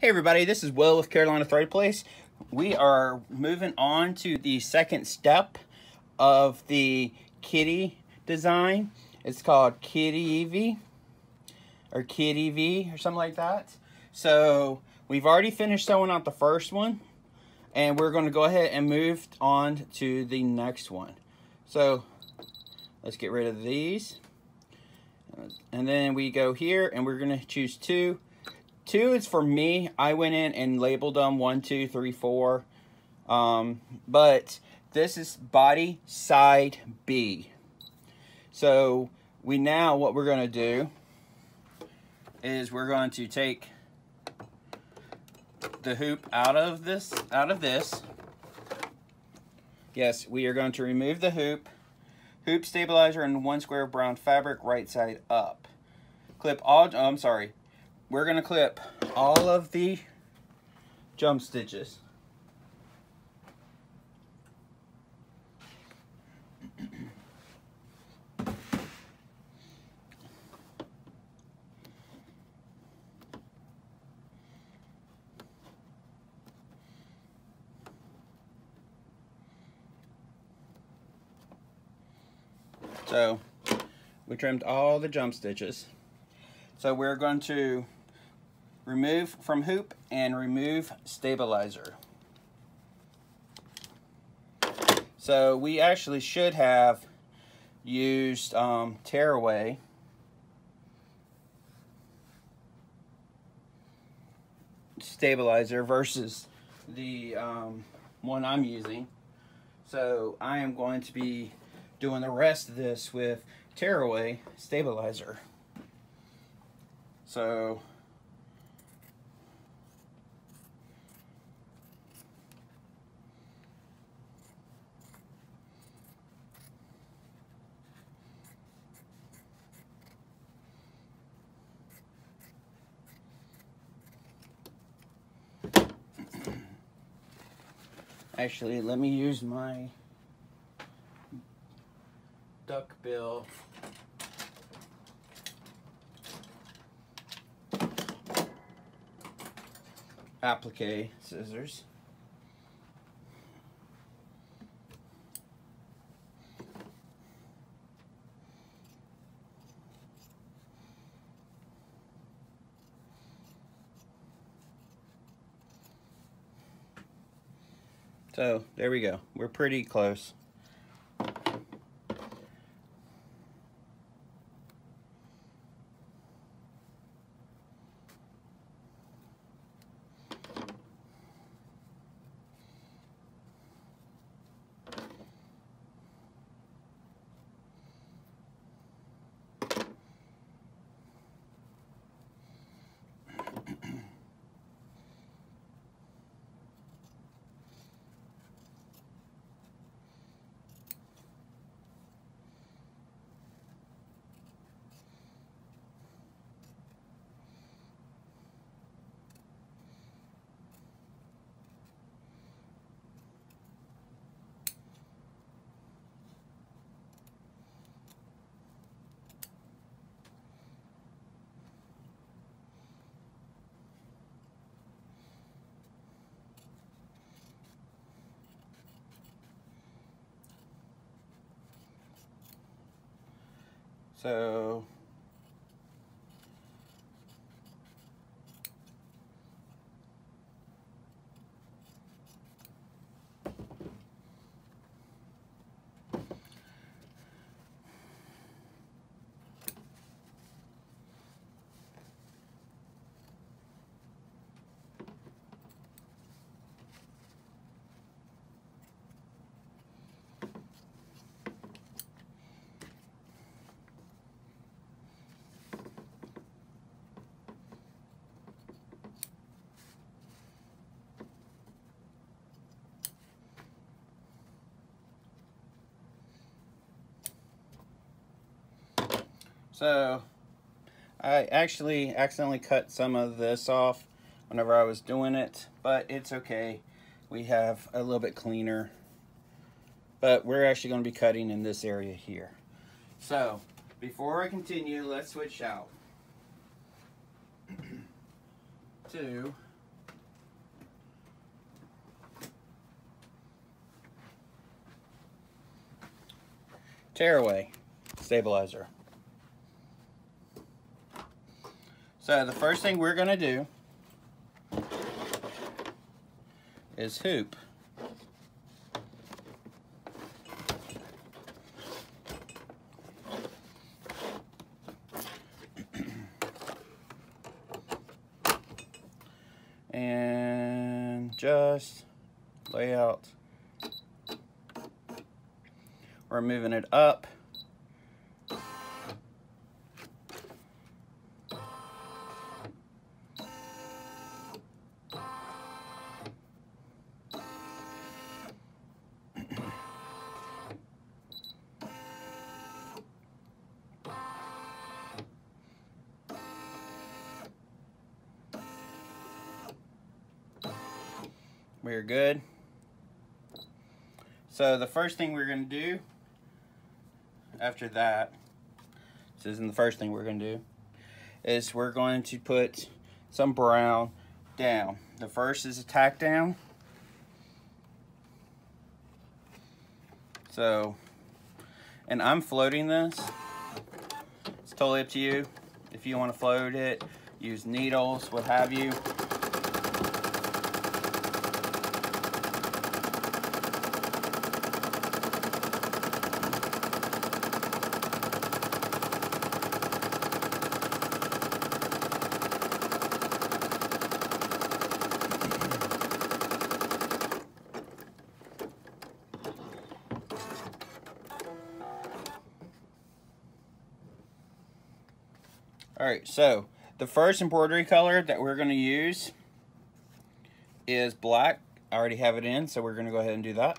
Hey everybody, this is Will with Carolina Thread Place. We are moving on to the second step of the kitty design. It's called Kitty-EV or Kitty-EV or something like that. So we've already finished sewing out the first one, and we're going to go ahead and move on to the next one. So let's get rid of these, and then we go here and we're going to choose two. Two is for me. I went in and labeled them 1, 2, 3, 4. But this is body side B. So we now what we're going to do is we're going to take the hoop out of this. Yes, we are going to remove the hoop stabilizer and one square of brown fabric right side up. We're going to clip all of the jump stitches. So we trimmed all the jump stitches. So we're going to remove from hoop and remove stabilizer. So we actually should have used tearaway. Stabilizer versus the one I'm using. So I am going to be doing the rest of this with tearaway stabilizer. So actually, let me use my duck bill. Applique scissors. So there we go. We're pretty close. So I actually accidentally cut some of this off whenever I was doing it, but it's okay. We have a little bit cleaner, but we're actually going to be cutting in this area here. So before I continue, let's switch out to tearaway stabilizer. So the first thing we're going to do is hoop and just lay out. We're moving it up. We're good. So the first thing we're going to do after that, this isn't the first thing we're going to do, is we're going to put some brown down. The first is a tack down. So, and I'm floating this. It's totally up to you. If you want to float it, use needles, what have you. Alright, so the first embroidery color that we're going to use is black. I already have it in, so we're going to go ahead and do that.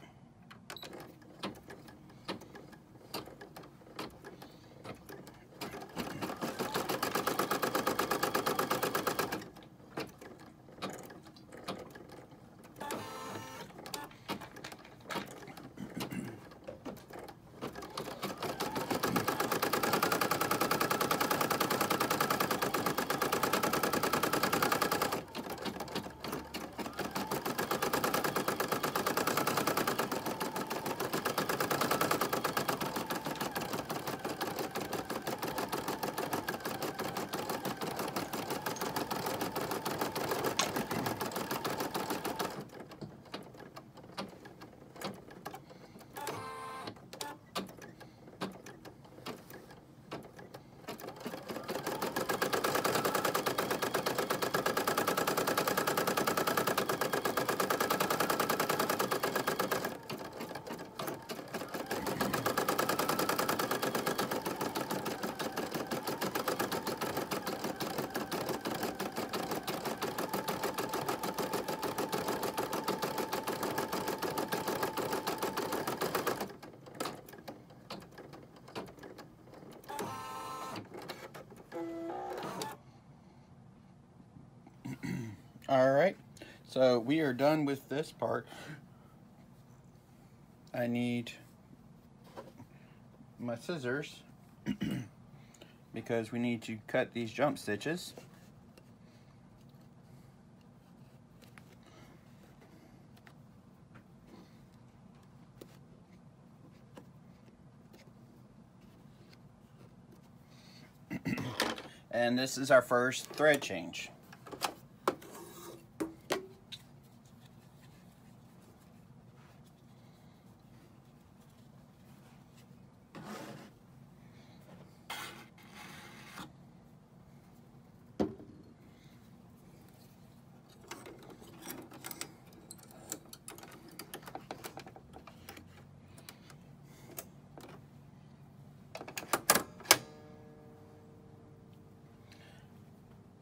All right, so we are done with this part. I need my scissors because we need to cut these jump stitches. And this is our first thread change.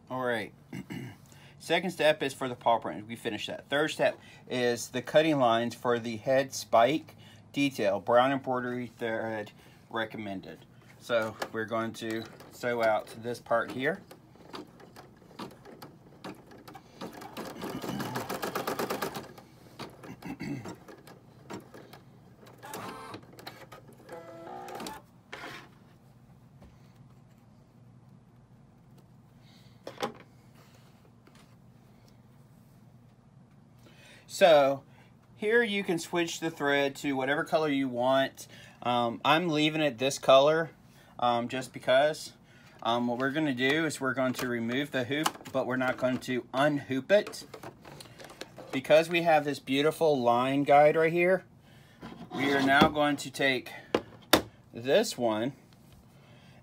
Alright, second step is for the paw print. We finished that. Third step is the cutting lines for the head spike detail. Brown embroidery thread recommended. So we're going to sew out this part here. So here you can switch the thread to whatever color you want. I'm leaving it this color just because. What we're going to do is we're going to remove the hoop, but we're not going to unhoop it. Because we have this beautiful line guide right here, we are now going to take this one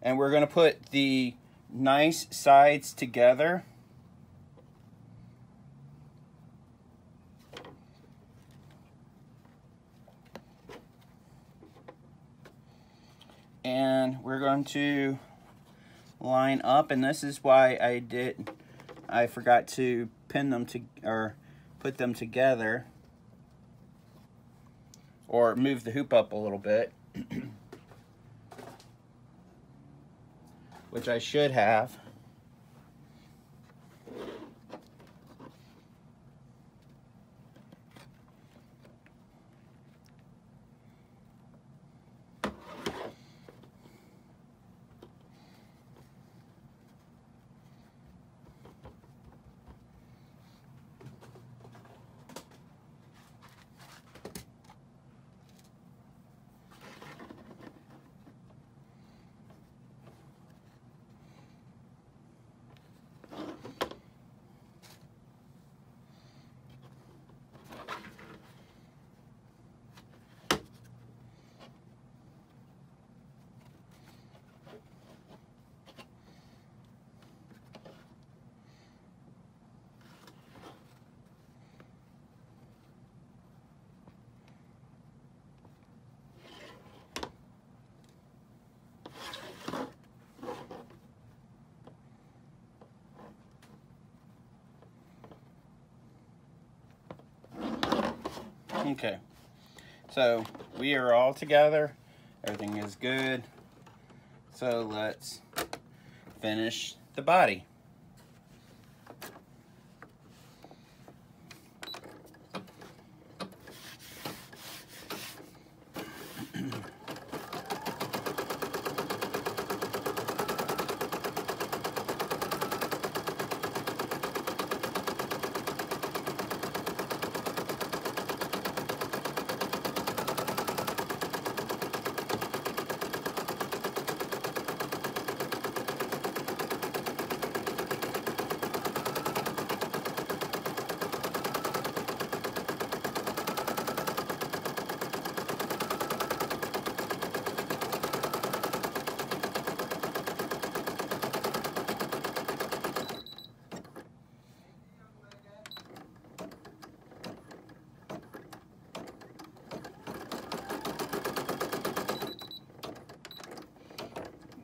and we're going to put the nice sides together. And we're going to line up, and this is why I forgot to pin them to, or put them together, or move the hoop up a little bit, which I should have. Okay, so we are all together, everything is good, so let's finish the body.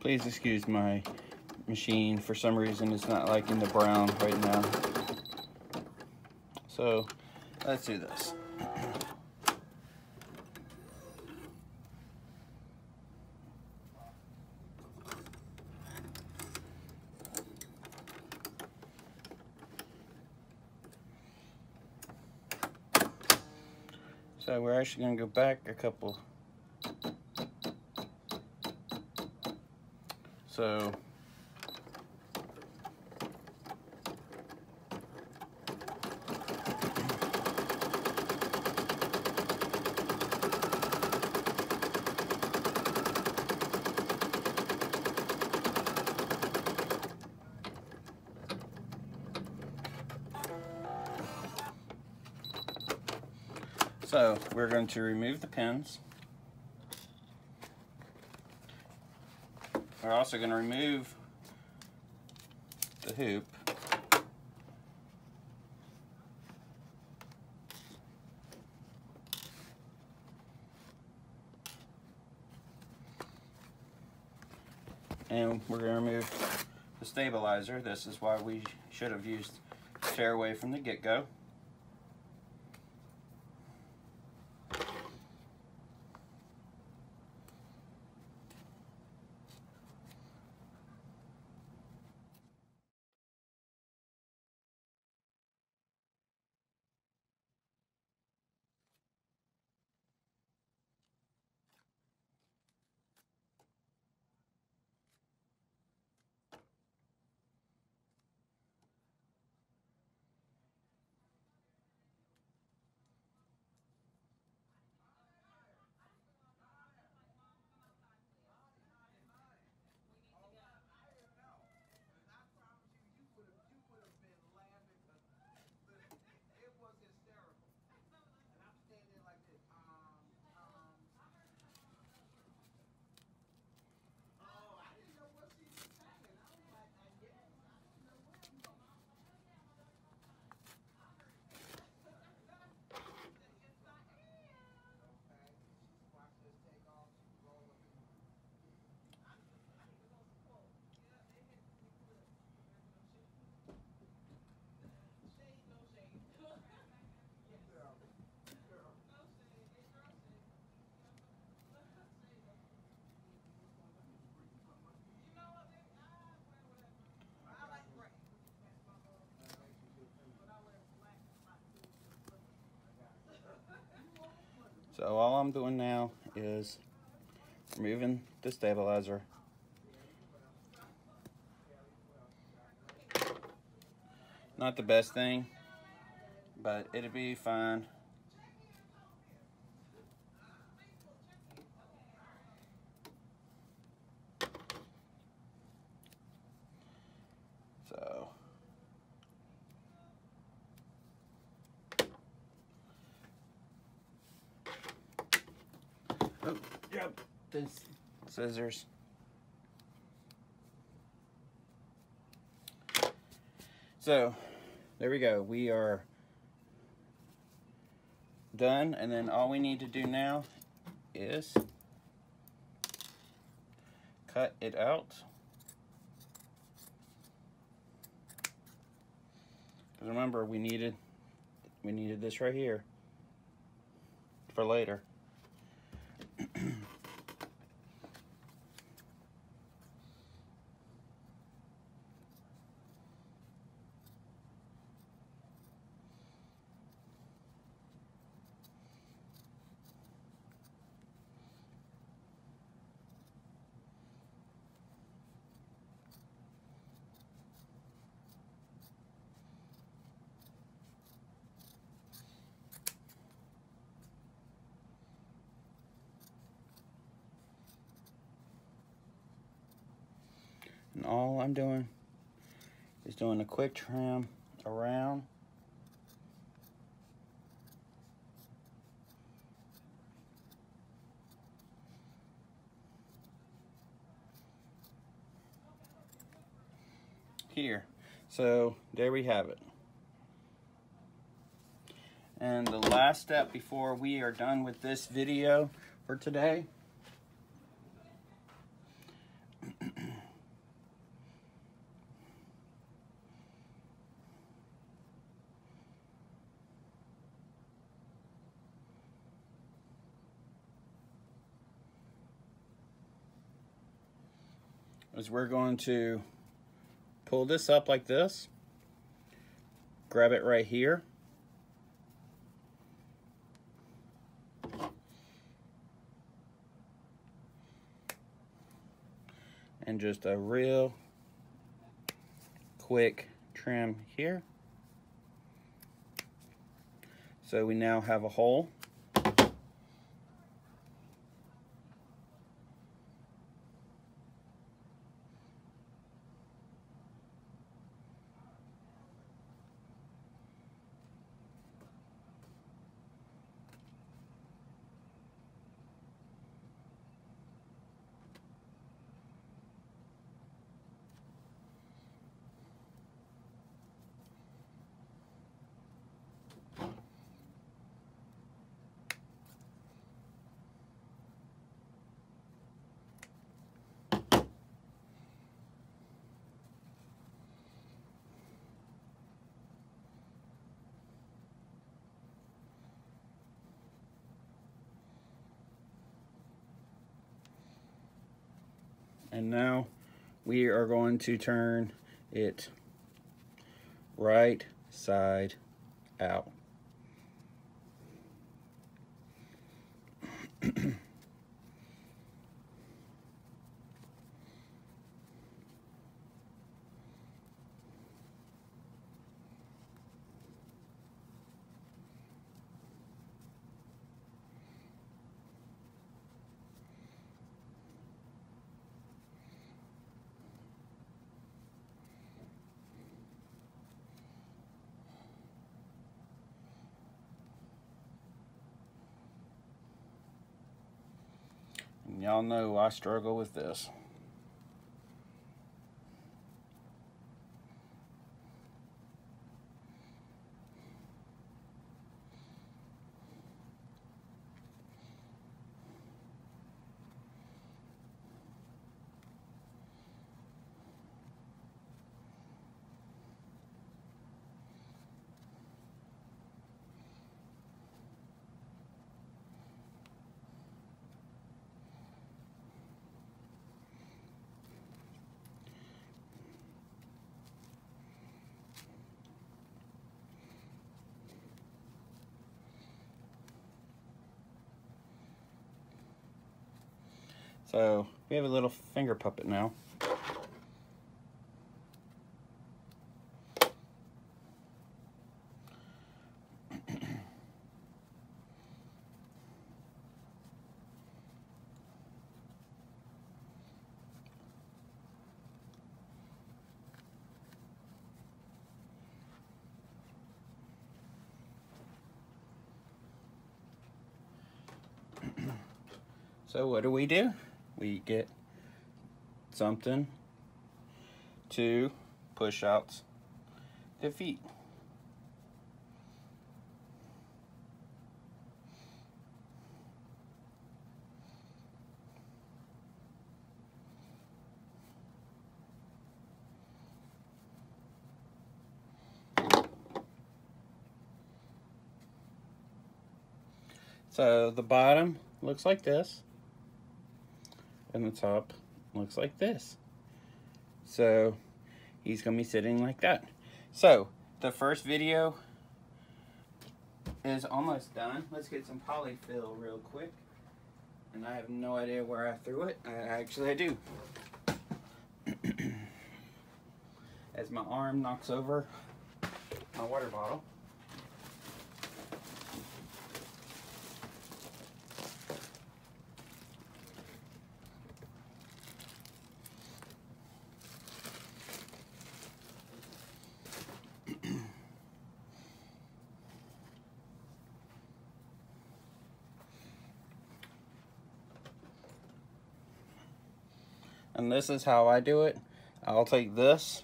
Please excuse my machine. For some reason, it's not liking the brown right now. So let's do this. So we're actually going to go back a couple. So we're going to remove the pins. We're also going to remove the hoop. And we're going to remove the stabilizer. This is why we should have used tearaway from the get-go. So all I'm doing now is removing the stabilizer. Not the best thing, but it'll be fine. So yep, these scissors. So there we go, we are done, and then all we need to do now is cut it out. Because remember, we needed this right here for later. And all I'm doing is doing a quick trim around. Here. So there we have it. And the last step before we are done with this video for today is we're going to pull this up like this, grab it right here, and just a real quick trim here. So we now have a hole. And now we are going to turn it right side out. Y'all know I struggle with this. So we have a little finger puppet now. So what do? We get something to push out the feet. So the bottom looks like this. And the top looks like this. So he's gonna be sitting like that. So the first video is almost done. Let's get some polyfill real quick. And I have no idea where I threw it. I do. As my arm knocks over my water bottle. And this is how I do it. I'll take this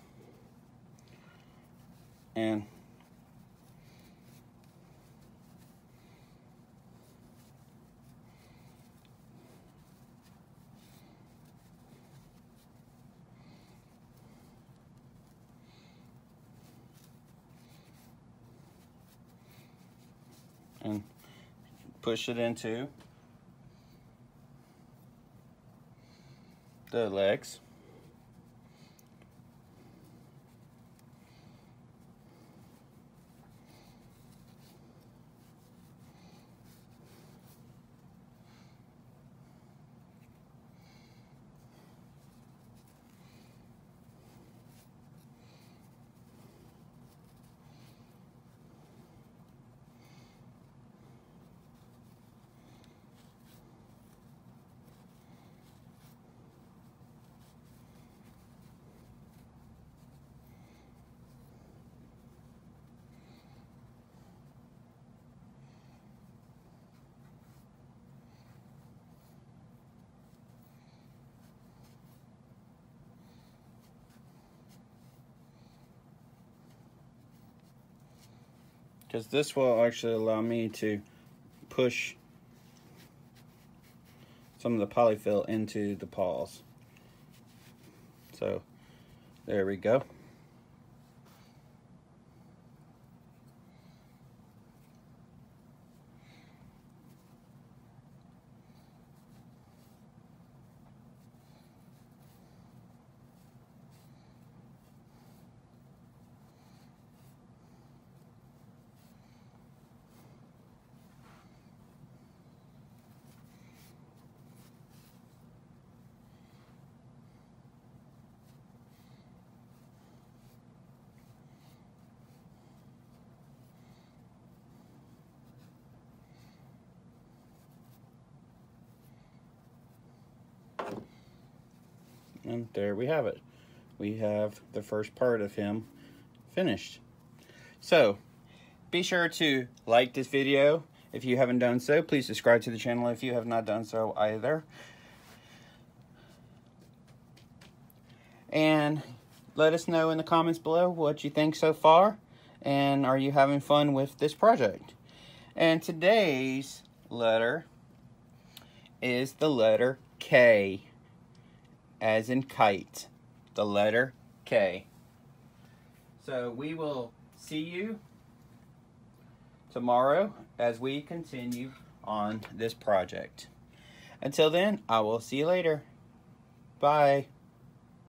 and push it into the legs. Because this will actually allow me to push some of the polyfill into the paws. So there we go. And there we have it. We have the first part of him finished. So be sure to like this video if you haven't done so. Please subscribe to the channel if you have not done so either. And let us know in the comments below what you think so far. And are you having fun with this project? And today's letter is the letter K. As in kite, the letter K. So we will see you tomorrow as we continue on this project. Until then, I will see you later. Bye.